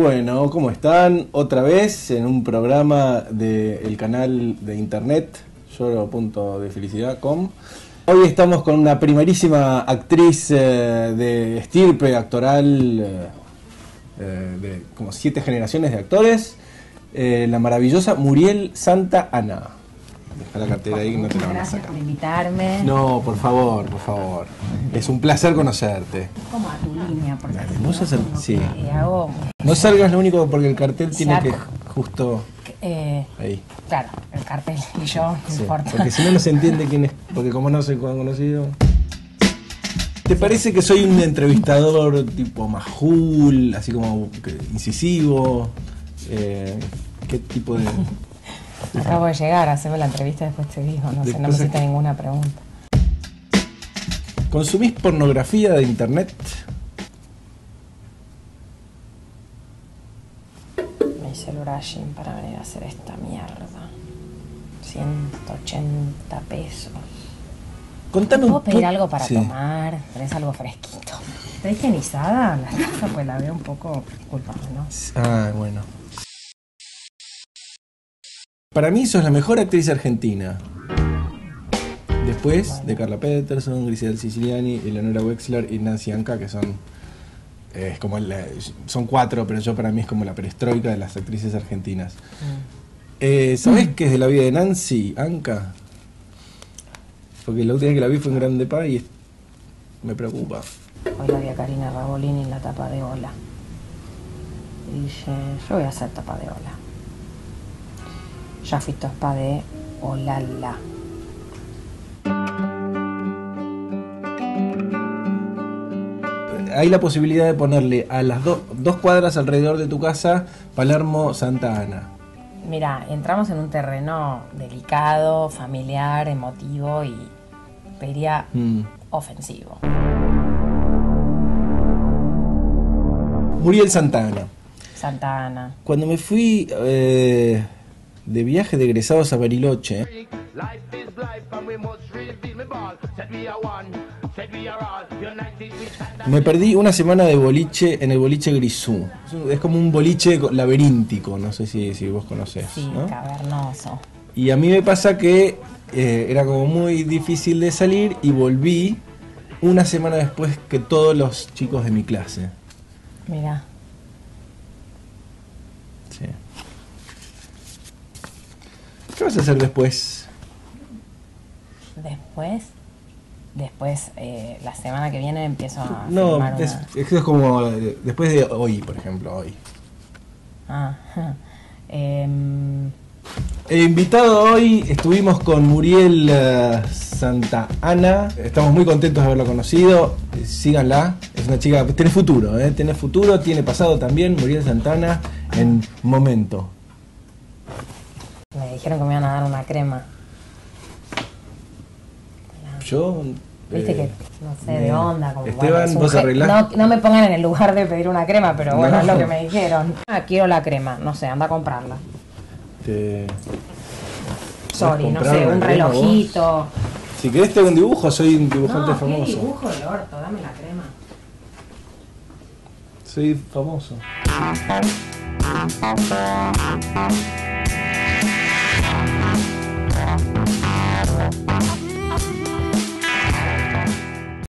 Bueno, ¿cómo están? Otra vez en un programa del canal de internet lloro.defelicidad.com. Hoy estamos con una primerísima actriz de estirpe actoral de como 7 generaciones de actores, la maravillosa Muriel Santa Ana. Deja la cartera ahí, no te la van a sacar. Gracias por invitarme. No, por favor, por favor. Es un placer conocerte. Como a tu línea, por favor. Sí. No salgas, lo único, porque el cartel tiene que justo ahí. Claro, el cartel y yo, no importa. Porque si no, no se entiende quién es, porque como no soy conocido. ¿Te parece que soy un entrevistador tipo majul, así como incisivo? ¿Qué tipo de...? Acabo de llegar, haceme la entrevista y después te digo, no sé, no me hiciste ninguna pregunta. ¿Consumís pornografía de internet? Me hice el brushing para venir a hacer esta mierda. 180 pesos. Contame un poco. ¿Puedo pedir algo para tomar? ¿Tenés algo fresquito? ¿Está higienizada la taza? Pues la veo un poco, disculpame, ¿no? Ah, bueno. Para mí sos la mejor actriz argentina. Después de Carla Peterson, Griselda Siciliani, Eleonora Wexler y Nancy Anca, que son son 4, pero yo para mí es como la perestroika de las actrices argentinas. ¿Sabés qué es de la vida de Nancy Anca? Porque la última vez que la vi fue en Grande Pa y me preocupa. Hoy la vi a Karina Ravolini en la tapa de Ola. Y dije, yo voy a hacer tapa de Ola. Ya fui tospa de Olala. Hay la posibilidad de ponerle a las dos cuadras alrededor de tu casa Palermo Santa Ana. Mira, entramos en un terreno delicado, familiar, emotivo y diría ofensivo. Muriel Santa Ana. Santa Ana. Cuando me fui... de viaje de egresados a Bariloche. Me perdí una semana de boliche en el boliche Grisú. Es como un boliche laberíntico, no sé si vos conocés. Sí, ¿no? Cavernoso. Y a mí me pasa que era como muy difícil de salir y volví una semana después que todos los chicos de mi clase. Mirá. Sí. ¿Qué vas a hacer después? ¿Después? Después, la semana que viene empiezo a... No, es como después de hoy, por ejemplo, hoy. Ah, El invitado hoy, estuvimos con Muriel Santa Ana. Estamos muy contentos de haberla conocido. Síganla, es una chica... Tiene futuro, tiene futuro, tiene pasado también. Muriel Santa Ana en Momento. Me dijeron que me iban a dar una crema. Yo... Viste que, no sé, de onda. Como, Esteban, bueno, vos arreglás. No me pongan en el lugar de pedir una crema, pero bueno, no. Es lo que me dijeron. Ah, quiero la crema, no sé, anda a comprarla. Sorry, no sé, un relojito. Vos. Si querés te hago un dibujo, soy un dibujante famoso. No, ¿qué dibujo el orto? Dame la crema. Soy famoso.